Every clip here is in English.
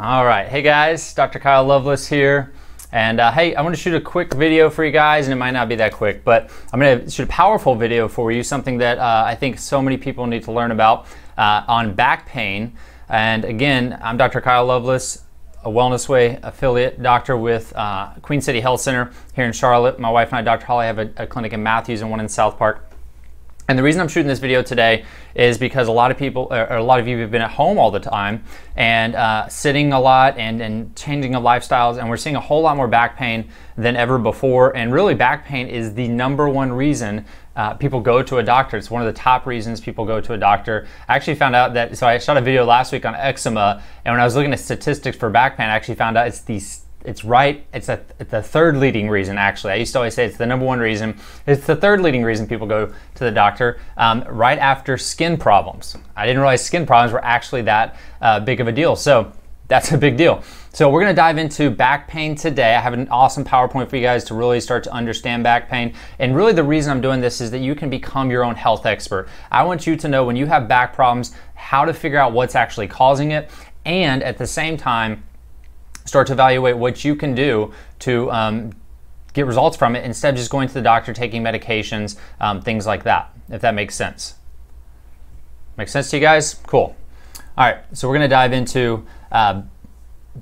All right, hey guys, Dr. Kyle Loveless here. And hey, I'm gonna shoot a quick video for you guys, and it might not be that quick, but I'm gonna shoot a powerful video for you, something that I think so many people need to learn about on back pain. And again, I'm Dr. Kyle Loveless, a Wellness Way affiliate doctor with Queen City Health Center here in Charlotte. My wife and I, Dr. Holly, have a clinic in Matthews and one in South Park. And the reason I'm shooting this video today is because a lot of people, or a lot of you have been at home all the time and sitting a lot and changing of lifestyles, and we're seeing a whole lot more back pain than ever before. And really, back pain is the #1 reason people go to a doctor. It's one of the top reasons people go to a doctor. I actually found out that, so I shot a video last week on eczema, and when I was looking at statistics for back pain, I actually found out it's the third leading reason, actually. I used to always say it's the #1 reason. It's the third leading reason people go to the doctor, right after skin problems. I didn't realize skin problems were actually that big of a deal. So that's a big deal. So we're gonna dive into back pain today. I have an awesome PowerPoint for you guys to really start to understand back pain. And really the reason I'm doing this is that you can become your own health expert. I want you to know when you have back problems, how to figure out what's actually causing it, and at the same time, start to evaluate what you can do to get results from it instead of just going to the doctor, taking medications, things like that, if that makes sense. Make sense to you guys? Cool. All right, so we're gonna dive into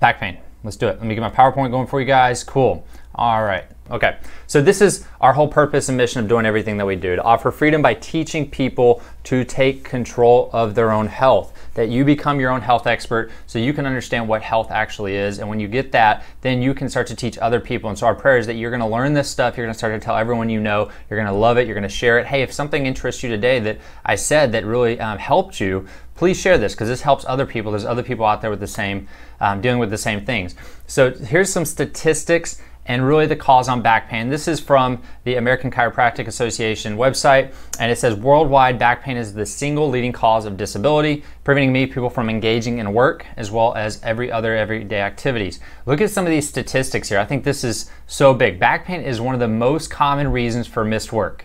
back pain. Let's do it. Let me get my PowerPoint going for you guys. Cool. All right. Okay, so this is our whole purpose and mission of doing everything that we do, to offer freedom by teaching people to take control of their own health, that you become your own health expert so you can understand what health actually is. And when you get that, then you can start to teach other people. And so our prayer is that you're gonna learn this stuff, you're gonna start to tell everyone you know, you're gonna love it, you're gonna share it. Hey, if something interests you today that I said that really helped you, please share this, because this helps other people. There's other people out there with the same, dealing with the same things. So here's some statistics and really the cause on back pain. This is from the American Chiropractic Association website, and it says worldwide back pain is the single leading cause of disability, preventing many people from engaging in work as well as every other everyday activities. Look at some of these statistics here. I think this is so big. Back pain is one of the most common reasons for missed work.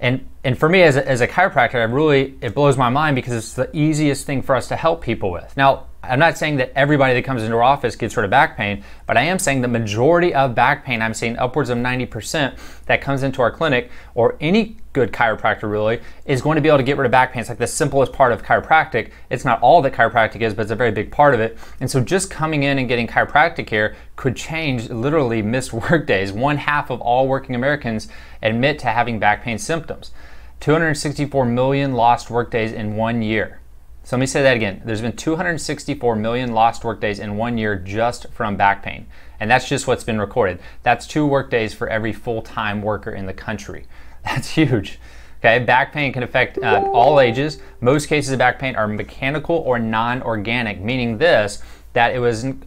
And for me as a chiropractor, it blows my mind because it's the easiest thing for us to help people with. Now, I'm not saying that everybody that comes into our office gets rid of back pain, but I am saying the majority of back pain, I'm seeing upwards of 90% that comes into our clinic, or any good chiropractor really, is going to be able to get rid of back pain. It's like the simplest part of chiropractic. It's not all that chiropractic is, but it's a very big part of it. And so just coming in and getting chiropractic care could change literally missed work days. 1/2 of all working Americans admit to having back pain symptoms. 264 million lost work days in 1 year. So let me say that again. There's been 264 million lost workdays in 1 year just from back pain. And that's just what's been recorded. That's 2 workdays for every full-time worker in the country. That's huge. Okay, back pain can affect all ages. Most cases of back pain are mechanical or non-organic, meaning this, that it wasn't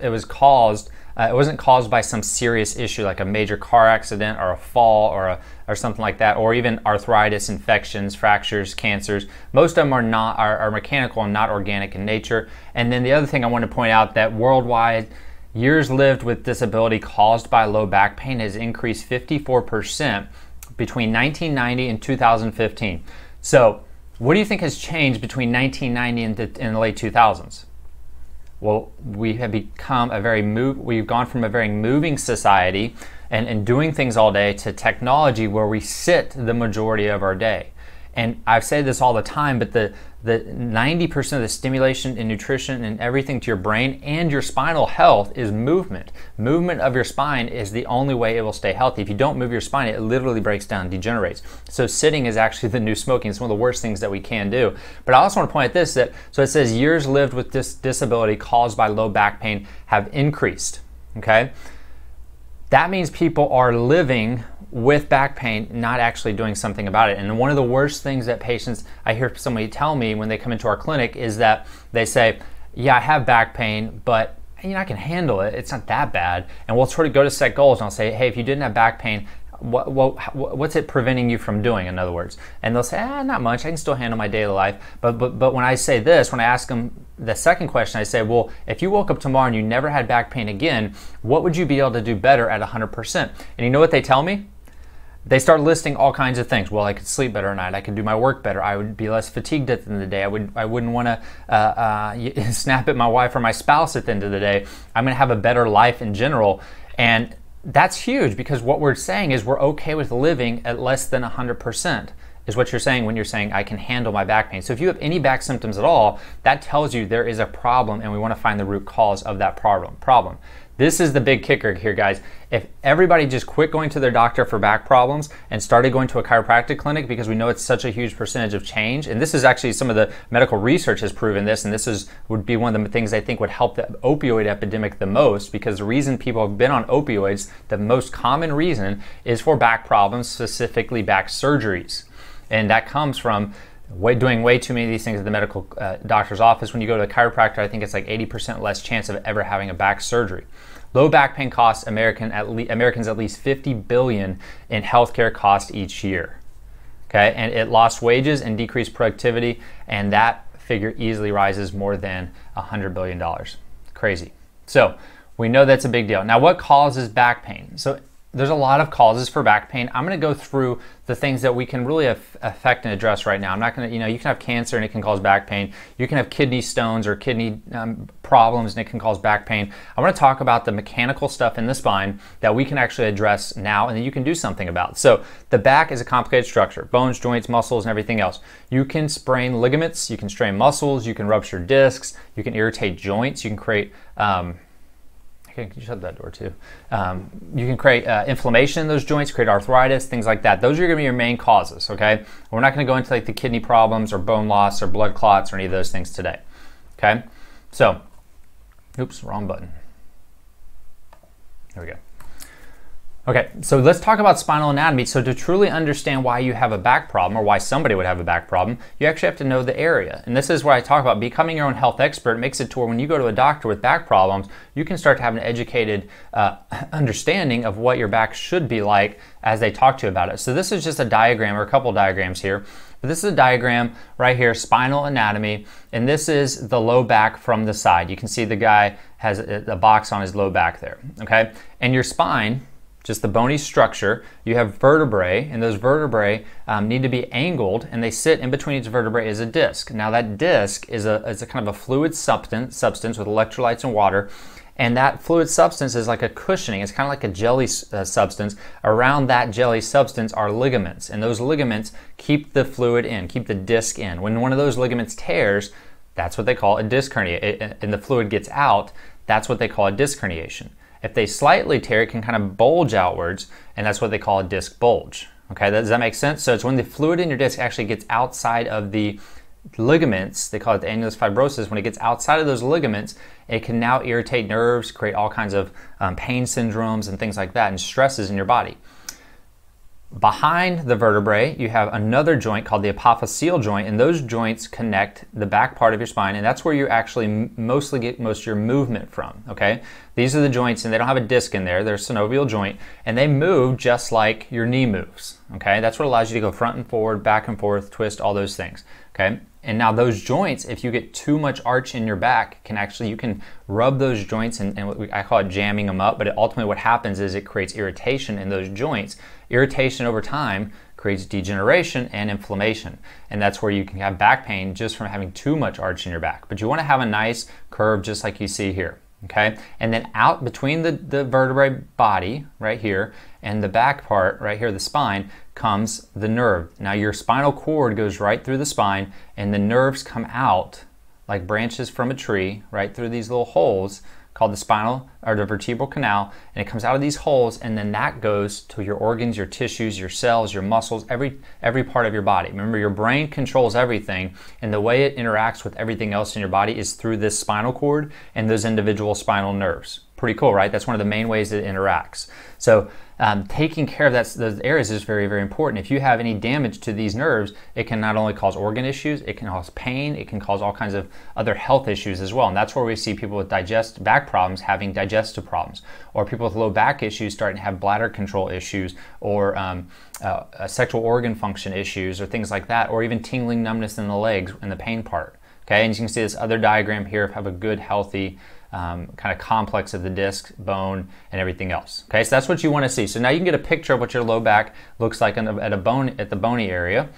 caused by some serious issue like a major car accident or a fall or something like that, or even arthritis, infections, fractures, cancers. Most of them are mechanical and not organic in nature. And then the other thing I want to point out, that worldwide, years lived with disability caused by low back pain has increased 54% between 1990 and 2015. So what do you think has changed between 1990 and the late 2000s? Well, we have become we've gone from a very moving society and doing things all day to technology where we sit the majority of our day. And I've said this all the time, but the 90% of the stimulation and nutrition and everything to your brain and your spinal health is movement. Movement of your spine is the only way it will stay healthy. If you don't move your spine, it literally breaks down, degenerates. So sitting is actually the new smoking. It's one of the worst things that we can do. But I also want to point at this, that so it says years lived with this disability caused by low back pain have increased, okay? That means people are living with back pain, not actually doing something about it. And one of the worst things that patients, I hear somebody tell me when they come into our clinic, is that they say, yeah, I have back pain, but you know, I can handle it. It's not that bad. And we'll sort of go to set goals, and I'll say, hey, if you didn't have back pain, what's it preventing you from doing, in other words? And they'll say, not much, I can still handle my daily life. But when I say this, when I ask them the second question, I say, well, if you woke up tomorrow and you never had back pain again, what would you be able to do better at 100%? And you know what they tell me? They start listing all kinds of things. Well, I could sleep better at night. I could do my work better. I would be less fatigued at the end of the day. I wouldn't want to snap at my wife or my spouse at the end of the day. I'm going to have a better life in general. And that's huge, because what we're saying is we're okay with living at less than 100%. Is what you're saying when you're saying I can handle my back pain. So if you have any back symptoms at all, that tells you there is a problem, and we want to find the root cause of that problem. This is the big kicker here, guys. If everybody just quit going to their doctor for back problems and started going to a chiropractic clinic, because we know it's such a huge percentage of change, and this is actually some of the medical research has proven this, and this would be one of the things I think would help the opioid epidemic the most, because the reason people have been on opioids, the most common reason, is for back problems, specifically back surgeries. And that comes from doing way too many of these things at the medical doctor's office. When you go to the chiropractor, I think it's like 80% less chance of ever having a back surgery. Low back pain costs Americans at least $50 billion in healthcare costs each year. Okay, and it lost wages and decreased productivity, and that figure easily rises more than $100 billion. Crazy. So we know that's a big deal. Now, what causes back pain? So there's a lot of causes for back pain. I'm going to go through the things that we can really affect and address right now. I'm not going to, you can have cancer and it can cause back pain. You can have kidney stones or kidney problems and it can cause back pain. I want to talk about the mechanical stuff in the spine that we can actually address now and that you can do something about. So the back is a complicated structure, bones, joints, muscles, and everything else. You can sprain ligaments, you can strain muscles, you can rupture discs, you can irritate joints, you can create you shut that door too. You can create inflammation in those joints, create arthritis, things like that. Those are going to be your main causes, okay? We're not going to go into like the kidney problems or bone loss or blood clots or any of those things today, okay? So, oops, wrong button. There we go. Okay, so let's talk about spinal anatomy. So to truly understand why you have a back problem or why somebody would have a back problem, you actually have to know the area. And this is where I talk about becoming your own health expert. It makes it to where when you go to a doctor with back problems, you can start to have an educated understanding of what your back should be like as they talk to you about it. So this is just a diagram or a couple diagrams here. But this is a diagram right here, spinal anatomy, and this is the low back from the side. You can see the guy has a box on his low back there, okay? And your spine, just the bony structure, you have vertebrae, and those vertebrae need to be angled, and they sit in between each vertebrae is a disc. Now that disc is a kind of a fluid substance with electrolytes and water, and that fluid substance is like a cushioning. It's kind of like a jelly substance. Around that jelly substance are ligaments, and those ligaments keep the fluid in, keep the disc in. When one of those ligaments tears, that's what they call a disc hernia, and the fluid gets out, that's what they call a disc herniation. If they slightly tear, it can kind of bulge outwards, and that's what they call a disc bulge. Okay, does that make sense? So it's when the fluid in your disc actually gets outside of the ligaments, they call it the annulus fibrosis, when it gets outside of those ligaments, it can now irritate nerves, create all kinds of pain syndromes and things like that, and stresses in your body. Behind the vertebrae, you have another joint called the apophyseal joint, and those joints connect the back part of your spine, and that's where you actually mostly get most of your movement from, okay? These are the joints, and they don't have a disc in there. They're a synovial joint, and they move just like your knee moves, okay? That's what allows you to go front and forward, back and forth, twist, all those things, okay? And now those joints, if you get too much arch in your back, you can rub those joints and I call it jamming them up, but ultimately what happens is it creates irritation in those joints. Irritation over time creates degeneration and inflammation. And that's where you can have back pain just from having too much arch in your back. But you want to have a nice curve just like you see here, okay? And then out between the vertebrae body right here and the back part right here, the spine, comes the nerve. Now your spinal cord goes right through the spine, and the nerves come out like branches from a tree right through these little holes called the spinal or the vertebral canal, and it comes out of these holes, and then that goes to your organs, your tissues, your cells, your muscles, every part of your body. Remember, your brain controls everything, and the way it interacts with everything else in your body is through this spinal cord and those individual spinal nerves. Pretty cool, right? That's one of the main ways it interacts. So taking care of those areas is very, very important. If you have any damage to these nerves, it can not only cause organ issues, it can cause pain, it can cause all kinds of other health issues as well. And that's where we see people with back problems having digestive problems, or people with low back issues starting to have bladder control issues, or sexual organ function issues, or things like that, or even tingling numbness in the legs and the pain part. Okay, and you can see this other diagram here of a good, healthy kind of complex of the disc, bone, and everything else. Okay, so that's what you want to see. So now you can get a picture of what your low back looks like at the bony area.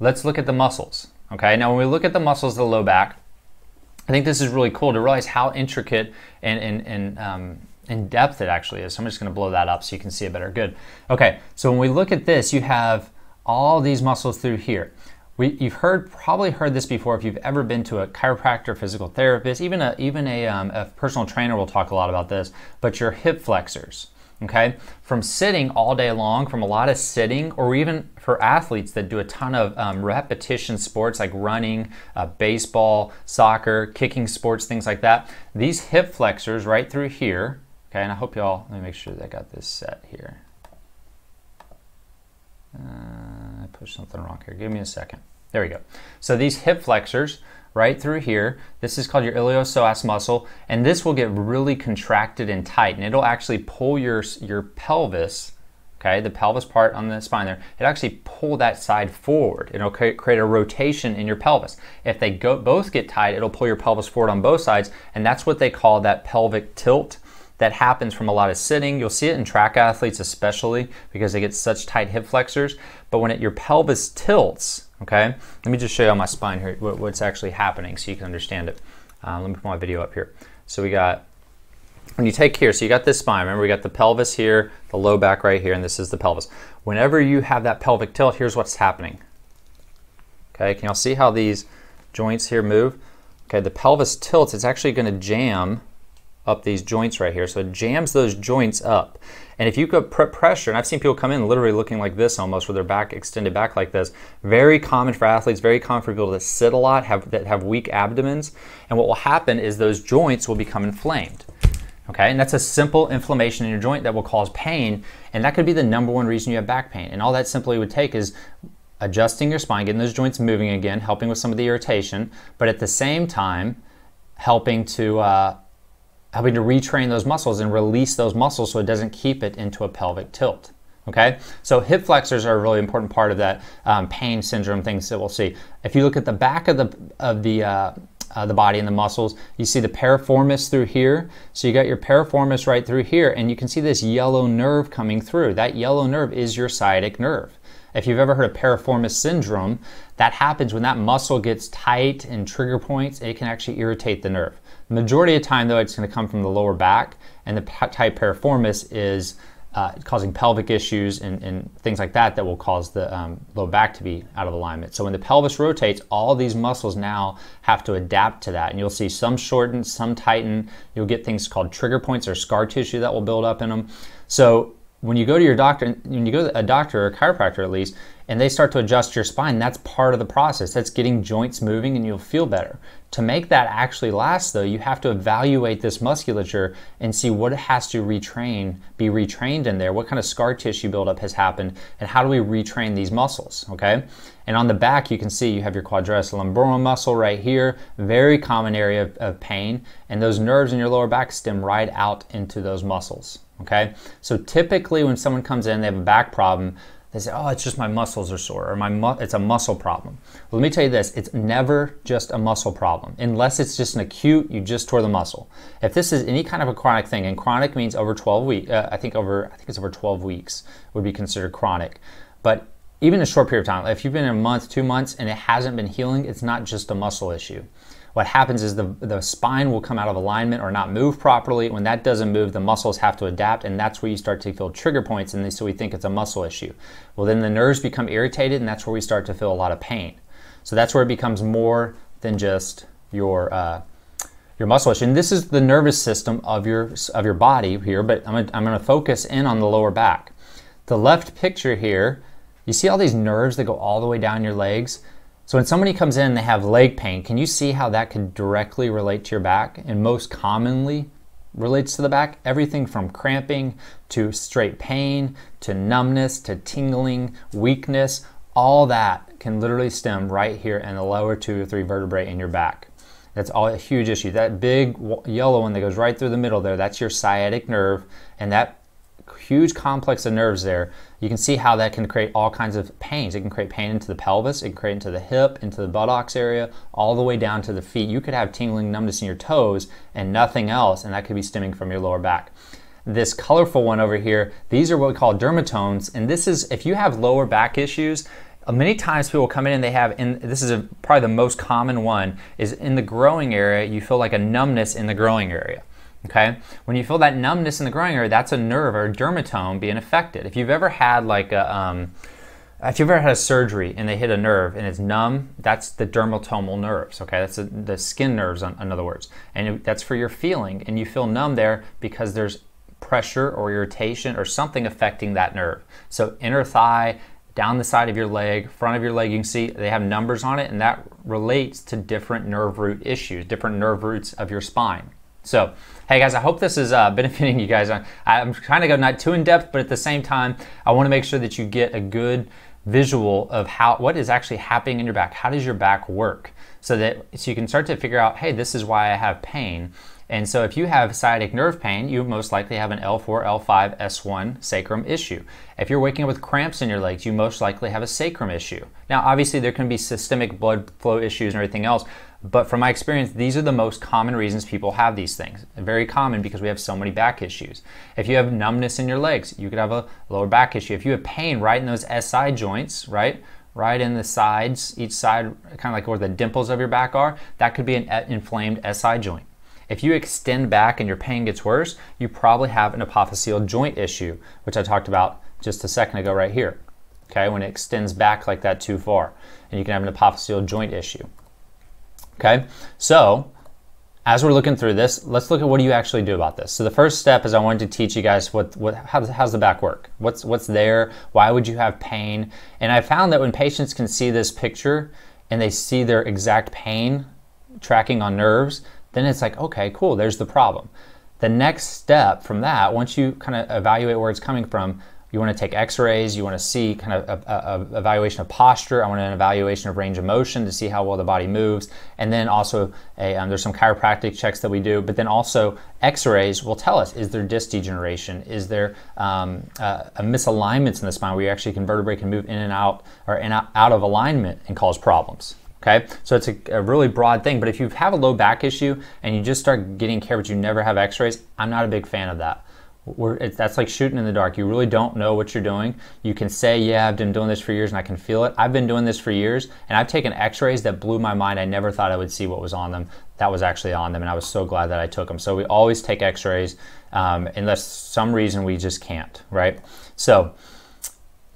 Let's look at the muscles. Okay, now when we look at the muscles of the low back, I think this is really cool to realize how intricate and in depth it actually is. So I'm just gonna blow that up so you can see it better. Good. Okay, so when we look at this, you have all these muscles through here. You've probably heard this before if you've ever been to a chiropractor, physical therapist, even a personal trainer will talk a lot about this, but your hip flexors, okay? From sitting all day long, from a lot of sitting, or even for athletes that do a ton of repetition sports like running, baseball, soccer, kicking sports, things like that, these hip flexors right through here, okay, and I hope y'all, let me make sure that I got this set here. I pushed something wrong here, give me a second. There we go. So these hip flexors right through here, this is called your iliopsoas muscle, and this will get really contracted and tight, and it'll actually pull your pelvis, okay, the pelvis part on the spine there, it actually pull that side forward. It'll create a rotation in your pelvis. If they both get tight, it'll pull your pelvis forward on both sides, and that's what they call that pelvic tilt. That happens from a lot of sitting. You'll see it in track athletes especially because they get such tight hip flexors. But when your pelvis tilts, okay, let me just show you on my spine here what's actually happening so you can understand it. Let me put my video up here. So we got, when you take here, so you got this spine, remember we got the pelvis here, the low back right here, and this is the pelvis. Whenever you have that pelvic tilt, here's what's happening. Okay, can y'all see how these joints here move? Okay, the pelvis tilts, it's actually gonna jam up these joints right here. So it jams those joints up. And if you could put pressure, and I've seen people come in literally looking like this almost with their back extended back like this, very common for athletes, very common for people that sit a lot, that have weak abdomens. And what will happen is those joints will become inflamed. Okay, and that's a simple inflammation in your joint that will cause pain. And that could be the #1 reason you have back pain. And all that simply would take is adjusting your spine, getting those joints moving again, helping with some of the irritation, but at the same time, helping to retrain those muscles and release those muscles so it doesn't keep it into a pelvic tilt, okay? So hip flexors are a really important part of that pain syndrome things that we'll see. If you look at the back of the body and the muscles, you see the piriformis through here. So you got your piriformis right through here, and you can see this yellow nerve coming through. That yellow nerve is your sciatic nerve. If you've ever heard of piriformis syndrome, that happens when that muscle gets tight and trigger points, it can actually irritate the nerve. The majority of the time though, it's gonna come from the lower back, and the tight piriformis is causing pelvic issues and things like that that will cause the low back to be out of alignment. So when the pelvis rotates, all these muscles now have to adapt to that, and you'll see some shorten, some tighten. You'll get things called trigger points or scar tissue that will build up in them. So when you go to your doctor, when you go to a doctor or a chiropractor at least, and they start to adjust your spine, that's part of the process. That's getting joints moving and you'll feel better. To make that actually last though, you have to evaluate this musculature and see what has to be retrained in there, what kind of scar tissue buildup has happened, and how do we retrain these muscles, okay? And on the back, you can see you have your quadratus lumborum muscle right here, very common area of pain, and those nerves in your lower back stem right out into those muscles, okay? So typically when someone comes in, they have a back problem, they say, oh, it's just my muscles are sore, or it's a muscle problem. Well, let me tell you this, it's never just a muscle problem, unless it's just an acute, you just tore the muscle. If this is any kind of a chronic thing, and chronic means over 12 weeks, I think it's over 12 weeks would be considered chronic. But even a short period of time, if you've been in a month, 2 months, and it hasn't been healing, it's not just a muscle issue. What happens is the spine will come out of alignment or not move properly. When that doesn't move, the muscles have to adapt, and that's where you start to feel trigger points, and so we think it's a muscle issue. Well, then the nerves become irritated, and that's where we start to feel a lot of pain. So that's where it becomes more than just your muscle issue. And this is the nervous system of your body here, but I'm gonna focus in on the lower back. The left picture here, you see all these nerves that go all the way down your legs? So when somebody comes in and they have leg pain, can you see how that can directly relate to your back? And most commonly relates to the back, everything from cramping to straight pain, to numbness, to tingling, weakness, all that can literally stem right here in the lower 2 or 3 vertebrae in your back. That's all a huge issue. That big yellow one that goes right through the middle there, that's your sciatic nerve, and that huge complex of nerves there. You can see how that can create all kinds of pains. It can create pain into the pelvis, it can create into the hip, into the buttocks area, all the way down to the feet. You could have tingling numbness in your toes and nothing else, and that could be stemming from your lower back. This colorful one over here, these are what we call dermatones, and this is if you have lower back issues. Many times people come in and they have, and this is probably the most common one, is in the growing area, you feel like a numbness in the growing area. Okay, when you feel that numbness in the growing area, that's a nerve or a dermatome being affected. If you've ever had like a, if you've ever had a surgery and they hit a nerve and it's numb, that's the dermatomal nerves, okay? That's the skin nerves, in other words. And that's for your feeling, and you feel numb there because there's pressure or irritation or something affecting that nerve. So inner thigh, down the side of your leg, front of your leg, you can see they have numbers on it, and that relates to different nerve root issues, different nerve roots of your spine. So, hey guys, I hope this is benefiting you guys. I'm trying to go not too in depth, but at the same time, I want to make sure that you get a good visual of what is actually happening in your back. How does your back work? So you can start to figure out, hey, this is why I have pain. And so if you have sciatic nerve pain, you most likely have an L4, L5, S1 sacrum issue. If you're waking up with cramps in your legs, you most likely have a sacrum issue. Now, obviously there can be systemic blood flow issues and everything else, but from my experience, these are the most common reasons people have these things. Very common because we have so many back issues. If you have numbness in your legs, you could have a lower back issue. If you have pain right in those SI joints, right in the sides, each side, kind of like where the dimples of your back are, that could be an inflamed SI joint. If you extend back and your pain gets worse, you probably have an apophyseal joint issue, which I talked about just a second ago right here, okay? When it extends back like that too far, and you can have an apophyseal joint issue, okay? So, as we're looking through this, let's look at what do you actually do about this. So the first step is I wanted to teach you guys how's the back work? What's there? Why would you have pain? And I found that when patients can see this picture and they see their exact pain tracking on nerves, then it's like, okay, cool, there's the problem. The next step from that, once you kind of evaluate where it's coming from, you wanna take x-rays, you wanna see kind of an evaluation of posture, I want an evaluation of range of motion to see how well the body moves, and then also there's some chiropractic checks that we do, but then also x-rays will tell us, is there disc degeneration? Is there misalignments in the spine where you actually can vertebrae can move in and out or out of alignment and cause problems? Okay, so it's a really broad thing, but if you have a low back issue and you just start getting care but you never have x-rays, I'm not a big fan of that. That's like shooting in the dark. You really don't know what you're doing. You can say, yeah, I've been doing this for years and I can feel it. I've been doing this for years and I've taken x-rays that blew my mind. I never thought I would see what was on them. That was actually on them, and I was so glad that I took them. So we always take x-rays unless some reason we just can't, right? So,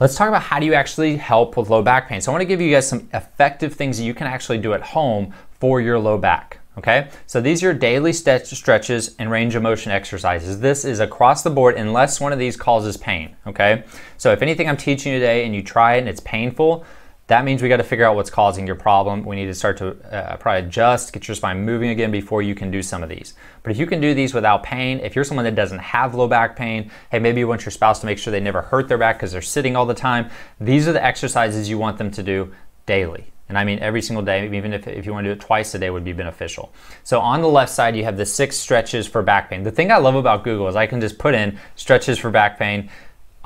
let's talk about how do you actually help with low back pain. So I want to give you guys some effective things that you can actually do at home for your low back, okay? So these are daily stretches and range of motion exercises. This is across the board unless one of these causes pain, okay? So if anything I'm teaching you today and you try it and it's painful, that means we got to figure out what's causing your problem. We need to start to probably adjust, get your spine moving again before you can do some of these. But if you can do these without pain, if you're someone that doesn't have low back pain, hey, maybe you want your spouse to make sure they never hurt their back because they're sitting all the time. These are the exercises you want them to do daily. And I mean every single day, even if you want to do it twice a day would be beneficial. So on the left side, you have the 6 stretches for back pain. The thing I love about Google is I can just put in stretches for back pain,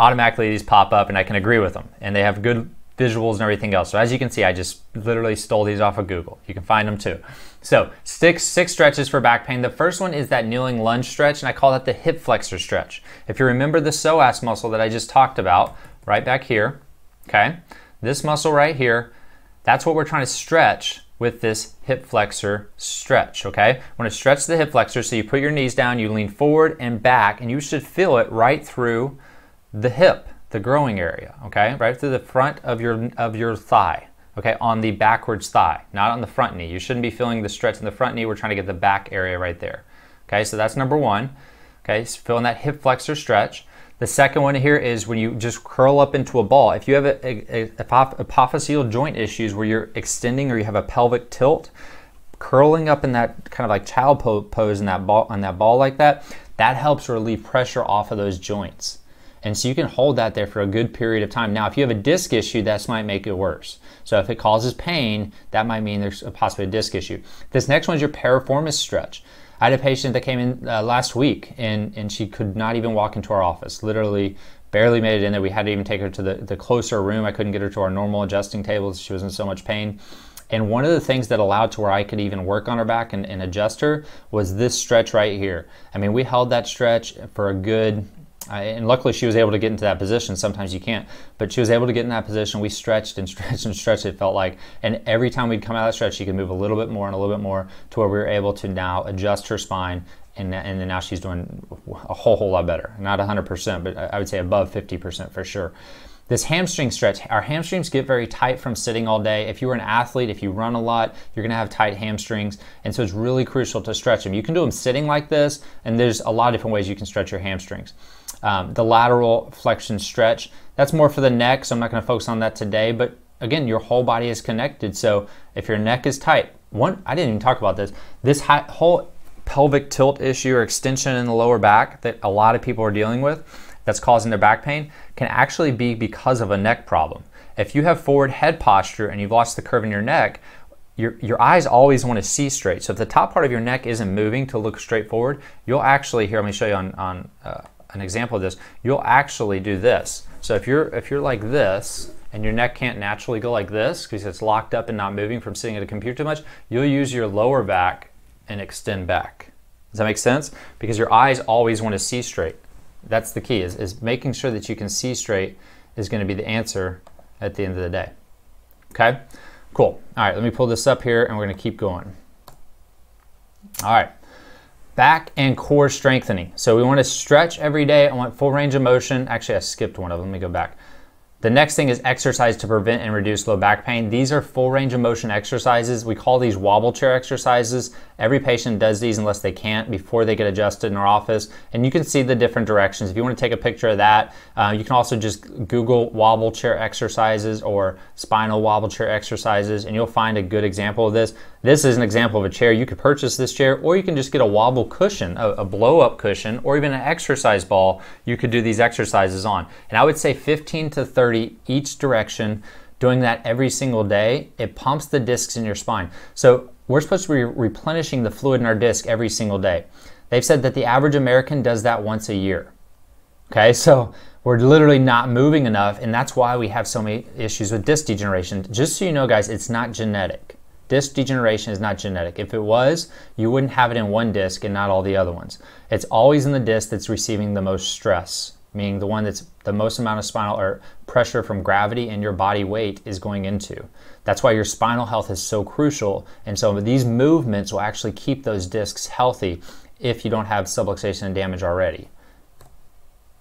automatically these pop up and I can agree with them. And they have good visuals and everything else. So as you can see, I just literally stole these off of Google. You can find them too. So 6 stretches for back pain. The first one is that kneeling lunge stretch, and I call that the hip flexor stretch. If you remember the psoas muscle that I just talked about, right back here, okay? This muscle right here, that's what we're trying to stretch with this hip flexor stretch, okay? I want to stretch the hip flexor, so you put your knees down, you lean forward and back, and you should feel it right through the hip, the growing area, okay? Right through the front of your thigh, okay? On the backwards thigh, not on the front knee. You shouldn't be feeling the stretch in the front knee. We're trying to get the back area right there, okay? So that's number one, okay? So feeling that hip flexor stretch. The second one here is when you just curl up into a ball. If you have apophyseal joint issues where you're extending or you have a pelvic tilt, curling up in that kind of like child pose in that ball, on that ball like that, that helps relieve pressure off of those joints. And so you can hold that there for a good period of time. Now, if you have a disc issue, that might make it worse. So if it causes pain, that might mean there's possibly a disc issue. This next one is your piriformis stretch. I had a patient that came in last week, and she could not even walk into our office, literally barely made it in there. We had to even take her to the closer room. I couldn't get her to our normal adjusting tables. She was in so much pain. And one of the things that allowed to where I could even work on her back and adjust her was this stretch right here. I mean, we held that stretch for a good, and luckily she was able to get into that position. Sometimes you can't, but she was able to get in that position. We stretched and stretched and stretched, it felt like. And every time we'd come out of that stretch, she could move a little bit more and a little bit more to where we were able to now adjust her spine. And then now she's doing a whole lot better. Not 100%, but I would say above 50% for sure. This hamstring stretch, our hamstrings get very tight from sitting all day. If you were an athlete, if you run a lot, you're gonna have tight hamstrings. And so it's really crucial to stretch them. You can do them sitting like this, and there's a lot of different ways you can stretch your hamstrings. The lateral flexion stretch, that's more for the neck, so I'm not gonna focus on that today, but again, your whole body is connected. So if your neck is tight, I didn't even talk about this, this whole pelvic tilt issue or extension in the lower back that a lot of people are dealing with, that's causing their back pain, can actually be because of a neck problem. If you have forward head posture and you've lost the curve in your neck, your eyes always want to see straight. So if the top part of your neck isn't moving to look straight forward, you'll actually, here, let me show you on an example of this, you'll actually do this. So if you're like this, and your neck can't naturally go like this because it's locked up and not moving from sitting at a computer too much, you'll use your lower back and extend back. Does that make sense? Because your eyes always want to see straight. That's the key, is making sure that you can see straight is going to be the answer at the end of the day. Okay, cool. All right, let me pull this up here and we're going to keep going. All right, back and core strengthening. So we want to stretch every day. I want full range of motion. Actually, I skipped one of them. Let me go back. The next thing is exercise to prevent and reduce low back pain. These are full range of motion exercises. We call these wobble chair exercises. Every patient does these unless they can't before they get adjusted in our office. And you can see the different directions. If you want to take a picture of that, you can also just Google wobble chair exercises or spinal wobble chair exercises, and you'll find a good example of this. This is an example of a chair. You could purchase this chair, or you can just get a wobble cushion, a blow-up cushion, or even an exercise ball you could do these exercises on. And I would say 15 to 30 each direction, doing that every single day. It pumps the discs in your spine. So we're supposed to be replenishing the fluid in our disc every single day. They've said that the average American does that once a year. Okay, so we're literally not moving enough, and that's why we have so many issues with disc degeneration. Just so you know, guys, it's not genetic. Disc degeneration is not genetic. If it was, you wouldn't have it in one disc and not all the other ones. It's always in the disc that's receiving the most stress, meaning the one that's the most amount of spinal or pressure from gravity and your body weight is going into. That's why your spinal health is so crucial. And so these movements will actually keep those discs healthy if you don't have subluxation and damage already.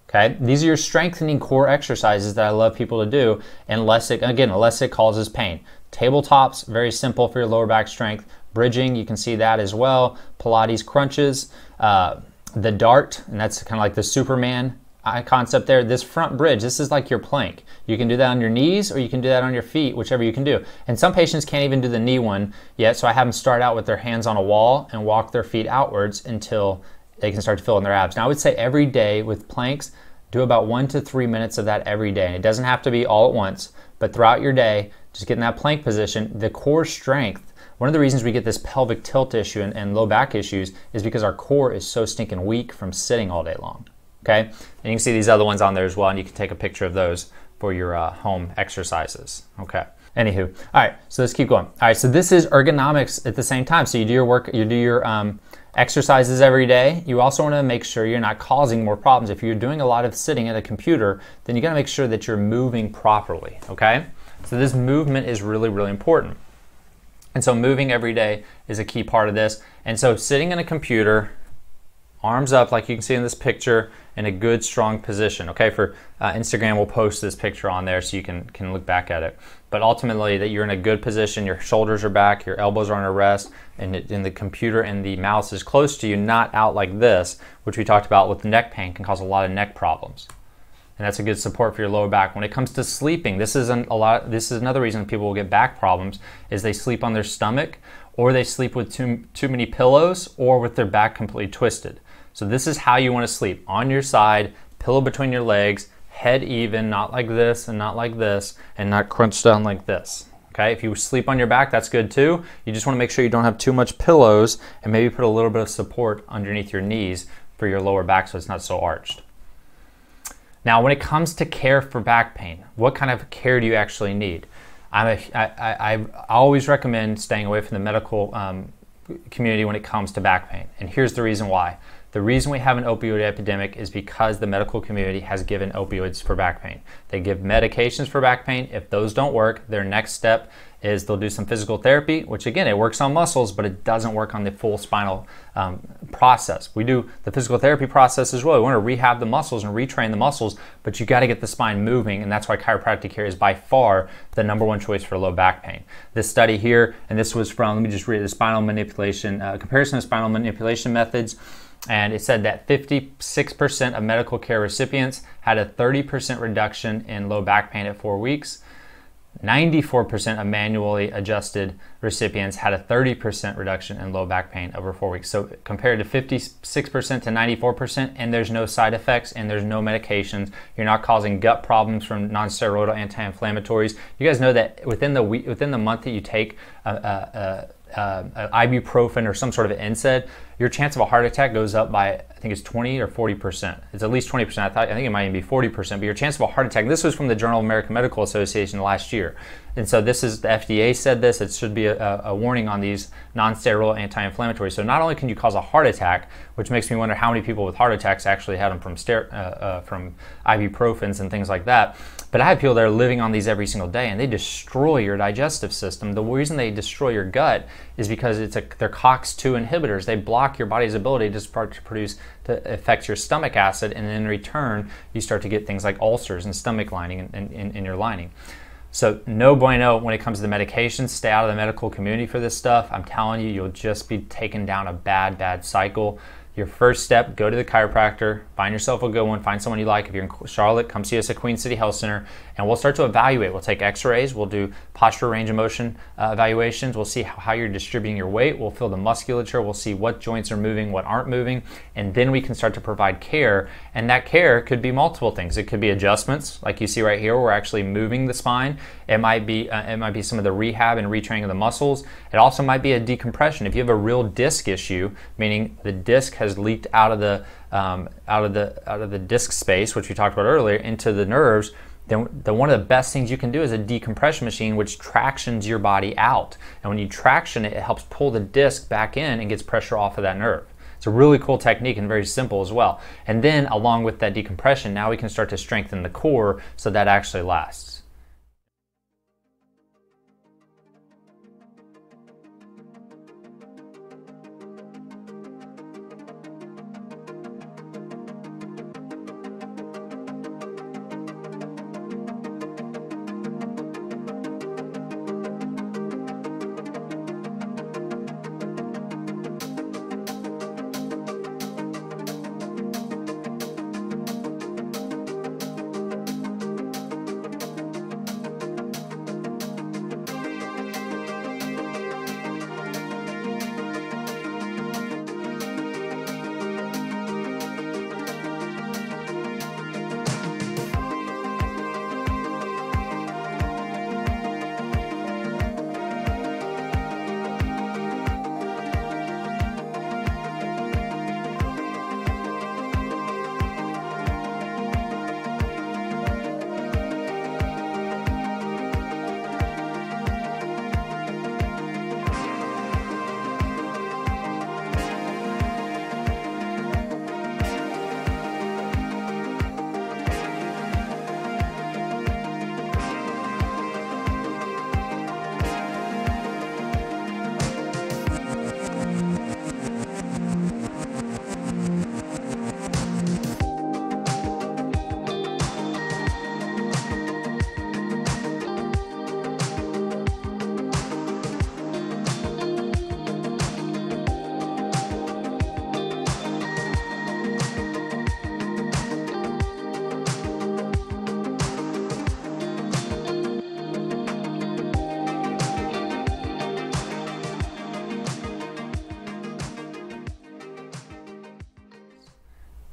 Okay, these are your strengthening core exercises that I love people to do, unless it causes pain. Tabletops, very simple for your lower back strength. Bridging, you can see that as well. Pilates crunches, the dart, and that's kind of like the Superman concept there. This front bridge, this is like your plank. You can do that on your knees or you can do that on your feet, whichever you can do. And some patients can't even do the knee one yet, so I have them start out with their hands on a wall and walk their feet outwards until they can start to fill in their abs. Now I would say every day with planks, do about 1 to 3 minutes of that every day. And it doesn't have to be all at once, but throughout your day, just get in that plank position. The core strength, one of the reasons we get this pelvic tilt issue and low back issues is because our core is so stinking weak from sitting all day long, okay? And you can see these other ones on there as well, and you can take a picture of those for your home exercises, okay? Anywho, all right, so let's keep going. All right, so this is ergonomics at the same time. So you do your work, you do your exercises every day. You also want to make sure you're not causing more problems. If you're doing a lot of sitting at a computer, then you got to make sure that you're moving properly, okay? So this movement is really, really important. And so moving every day is a key part of this. And so sitting in a computer, arms up like you can see in this picture, in a good strong position, okay? For Instagram, we'll post this picture on there so you can look back at it. But ultimately, that you're in a good position, your shoulders are back, your elbows are on a rest, and in the computer and the mouse is close to you, not out like this, which we talked about with neck pain, can cause a lot of neck problems. And that's a good support for your lower back. When it comes to sleeping, this is another reason people will get back problems, is they sleep on their stomach, or they sleep with too many pillows, or with their back completely twisted. So this is how you want to sleep, on your side, pillow between your legs, head even, not like this and not like this, and not crunched down like this, okay? If you sleep on your back, that's good too. You just wanna make sure you don't have too much pillows and maybe put a little bit of support underneath your knees for your lower back so it's not so arched. Now, when it comes to care for back pain, what kind of care do you actually need? I always recommend staying away from the medical community when it comes to back pain. And here's the reason why. The reason we have an opioid epidemic is because the medical community has given opioids for back pain. They give medications for back pain. If those don't work, their next step is they'll do some physical therapy, which again, it works on muscles, but it doesn't work on the full spinal process. We do the physical therapy process as well. We want to rehab the muscles and retrain the muscles, but you got to get the spine moving, and that's why chiropractic care is by far the #1 choice for low back pain. This study here, and this was from, let me just read the spinal manipulation, comparison of spinal manipulation methods, and it said that 56% of medical care recipients had a 30% reduction in low back pain at 4 weeks. 94% of manually adjusted recipients had a 30% reduction in low back pain over 4 weeks. So compared to 56% to 94%, and there's no side effects and there's no medications. You're not causing gut problems from non-steroidal anti-inflammatories. You guys know that within the month that you take ibuprofen or some sort of an NSAID, your chance of a heart attack goes up by, I think it's 20 or 40%. It's at least 20%. I think it might even be 40%, but your chance of a heart attack, this was from the Journal of American Medical Association last year. And so this is, the FDA said this, it should be a warning on these non-steroidal anti-inflammatories. So not only can you cause a heart attack, which makes me wonder how many people with heart attacks actually had them from ibuprofens and things like that, but I have people that are living on these every single day and they destroy your digestive system. The reason they destroy your gut is because they're COX-2 inhibitors. They block your body's ability to affect your stomach acid, and in return, you start to get things like ulcers and stomach lining in your lining. So no bueno when it comes to the medications. Stay out of the medical community for this stuff. I'm telling you, you'll just be taken down a bad, bad cycle. Your first step, go to the chiropractor, find yourself a good one, find someone you like. If you're in Charlotte, come see us at Queen City Health Center, and we'll start to evaluate. We'll take x-rays, we'll do posture range of motion evaluations, we'll see how you're distributing your weight, we'll feel the musculature, we'll see what joints are moving, what aren't moving, and then we can start to provide care, and that care could be multiple things. It could be adjustments, like you see right here, we're actually moving the spine. It might be some of the rehab and retraining of the muscles. It also might be a decompression. If you have a real disc issue, meaning the disc has leaked out of the disc space, which we talked about earlier, into the nerves, then one of the best things you can do is a decompression machine, which tractions your body out. And when you traction it, it helps pull the disc back in and gets pressure off of that nerve. It's a really cool technique and very simple as well. And then along with that decompression, now we can start to strengthen the core so that actually lasts.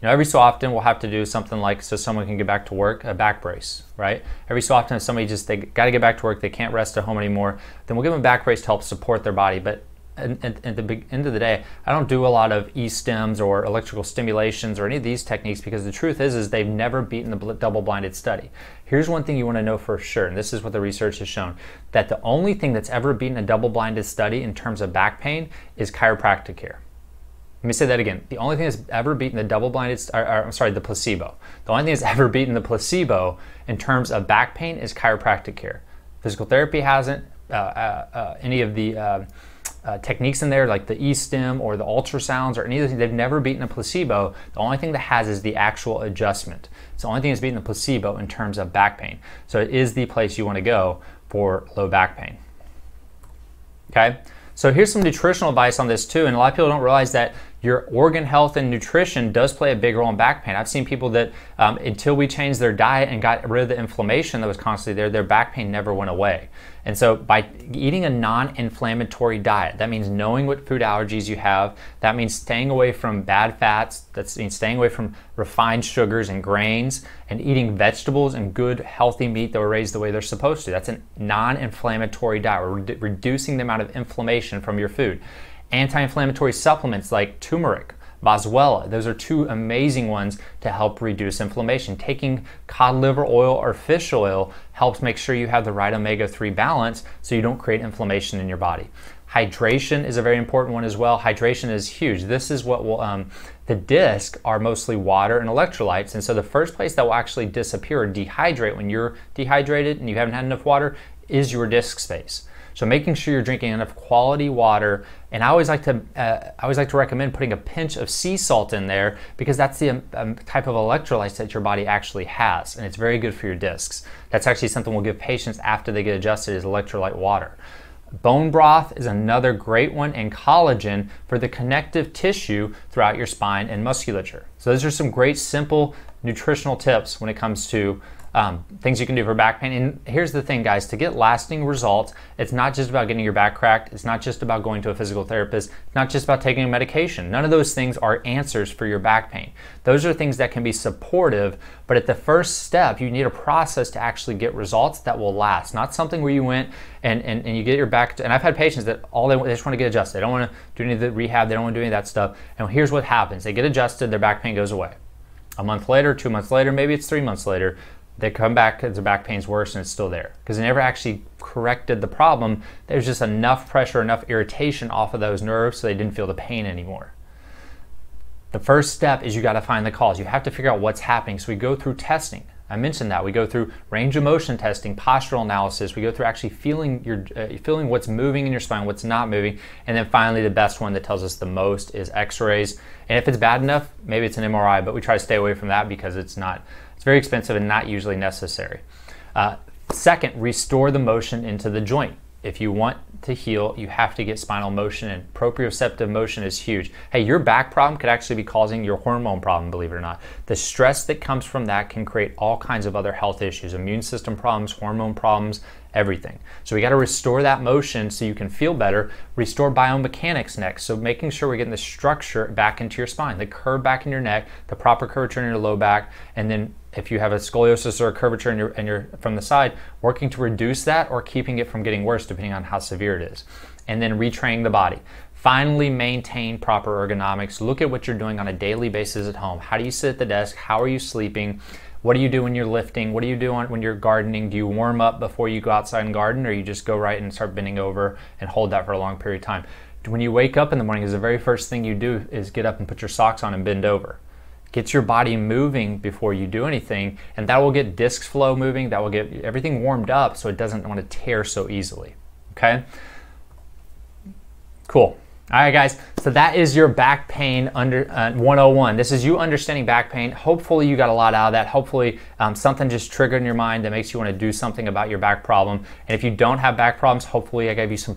You know, every so often we'll have to do something like, so someone can get back to work, a back brace, right? Every so often if somebody just, they got to get back to work, they can't rest at home anymore, then we'll give them a back brace to help support their body. But at the end of the day, I don't do a lot of e-stims or electrical stimulations or any of these techniques, because the truth is they've never beaten the double-blinded study. Here's one thing you want to know for sure, and this is what the research has shown, that the only thing that's ever beaten a double-blinded study in terms of back pain is chiropractic care. Let me say that again. The only thing that's ever beaten the double-blinded, I'm sorry, the placebo. The only thing that's ever beaten the placebo in terms of back pain is chiropractic care. Physical therapy hasn't. Any of the techniques in there, like the e-stim or the ultrasounds or any of those things, they've never beaten a placebo. The only thing that has is the actual adjustment. It's the only thing that's beaten the placebo in terms of back pain. So it is the place you want to go for low back pain. Okay. So here's some nutritional advice on this too, and a lot of people don't realize that your organ health and nutrition does play a big role in back pain. I've seen people that until we changed their diet and got rid of the inflammation that was constantly there, their back pain never went away. And so by eating a non-inflammatory diet, that means knowing what food allergies you have, that means staying away from bad fats, that means staying away from refined sugars and grains, and eating vegetables and good healthy meat that were raised the way they're supposed to. That's a non-inflammatory diet. We're reducing the amount of inflammation from your food. Anti-inflammatory supplements like turmeric, boswellia, those are two amazing ones to help reduce inflammation. Taking cod liver oil or fish oil helps make sure you have the right omega-3 balance so you don't create inflammation in your body. Hydration is a very important one as well. Hydration is huge. This is what will, the discs are mostly water and electrolytes, and so the first place that will actually disappear or dehydrate when you're dehydrated and you haven't had enough water is your disc space. So making sure you're drinking enough quality water, and I always like to recommend putting a pinch of sea salt in there, because that's the type of electrolytes that your body actually has, and it's very good for your discs. That's actually something we'll give patients after they get adjusted, is electrolyte water. Bone broth is another great one, and collagen for the connective tissue throughout your spine and musculature. So those are some great simple nutritional tips when it comes to things you can do for back pain. And here's the thing, guys, to get lasting results, it's not just about getting your back cracked, it's not just about going to a physical therapist, it's not just about taking a medication. None of those things are answers for your back pain. Those are things that can be supportive, but at the first step, you need a process to actually get results that will last, not something where you went and you get your back, and I've had patients that they just want to get adjusted. They don't want to do any of the rehab, they don't want to do any of that stuff, and here's what happens. They get adjusted, their back pain goes away. A month later, 2 months later, maybe it's 3 months later, they come back because their back pain's worse and it's still there, because they never actually corrected the problem. There's just enough pressure, enough irritation off of those nerves so they didn't feel the pain anymore. The first step is you got to find the cause. You have to figure out what's happening. So we go through testing. I mentioned that. We go through range of motion testing, postural analysis. We go through actually feeling your feeling what's moving in your spine, what's not moving. And then finally, the best one that tells us the most is x-rays. And if it's bad enough, maybe it's an MRI, but we try to stay away from that because it's not, it's very expensive and not usually necessary. Second, restore the motion into the joint. If you want to heal, you have to get spinal motion, and proprioceptive motion is huge. Hey, your back problem could actually be causing your hormone problem, believe it or not. The stress that comes from that can create all kinds of other health issues, immune system problems, hormone problems, everything. So we got to restore that motion so you can feel better. Restore biomechanics next. So making sure we're getting the structure back into your spine, the curve back in your neck, the proper curvature in your low back, and then if you have a scoliosis or a curvature from the side, working to reduce that or keeping it from getting worse depending on how severe it is. And then retrain the body. Finally, maintain proper ergonomics. Look at what you're doing on a daily basis at home. How do you sit at the desk? How are you sleeping? What do you do when you're lifting? What do you do when you're gardening? Do you warm up before you go outside and garden, or you just go right and start bending over and hold that for a long period of time? When you wake up in the morning, is the very first thing you do is get up and put your socks on and bend over. Get your body moving before you do anything, and that will get disc flow moving, that will get everything warmed up so it doesn't want to tear so easily, okay? Cool. All right, guys, so that is your back pain 101. This is you understanding back pain. Hopefully you got a lot out of that. Hopefully something just triggered in your mind that makes you want to do something about your back problem. And if you don't have back problems, hopefully I gave you some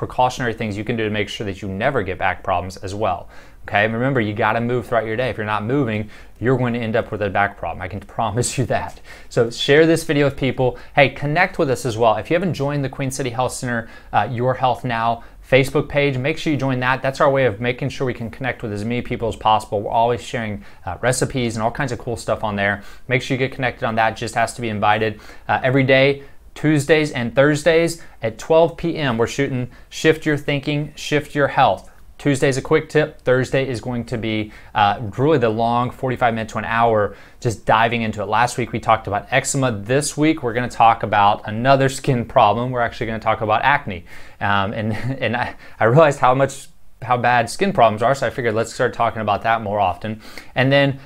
precautionary things you can do to make sure that you never get back problems as well. Okay, and remember, you gotta move throughout your day. If you're not moving, you're going to end up with a back problem. I can promise you that. So share this video with people. Hey, connect with us as well. If you haven't joined the Queen City Health Center, Your Health Now Facebook page, make sure you join that. That's our way of making sure we can connect with as many people as possible. We're always sharing recipes and all kinds of cool stuff on there. Make sure you get connected on that. Just has to be invited every day. Tuesdays and Thursdays at 12 p.m. we're shooting Shift Your Thinking, Shift Your Health. Tuesday's a quick tip. Thursday is going to be really the long 45 minutes to an hour, just diving into it. Last week we talked about eczema. This week we're going to talk about another skin problem. We're actually going to talk about acne. And I realized how bad skin problems are, so I figured let's start talking about that more often. And then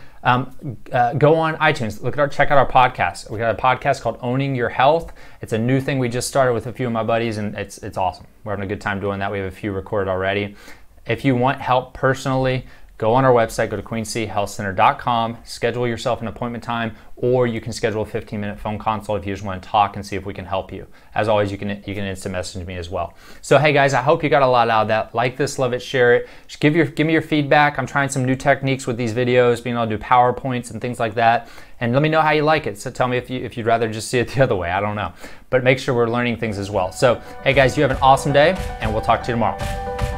go on iTunes, check out our podcast. We got a podcast called Owning Your Health. It's a new thing we just started with a few of my buddies, and it's awesome. We're having a good time doing that. We have a few recorded already. If you want help personally, go on our website, go to queencityhealthcenter.com, schedule yourself an appointment time, or you can schedule a 15-minute phone consult if you just want to talk and see if we can help you. As always, you can instant message me as well. So hey guys, I hope you got a lot out of that. Like this, love it, share it. Just give me your feedback. I'm trying some new techniques with these videos, being able to do PowerPoints and things like that. And let me know how you like it. So tell me if you'd rather just see it the other way. I don't know. But make sure we're learning things as well. So hey guys, you have an awesome day, and we'll talk to you tomorrow.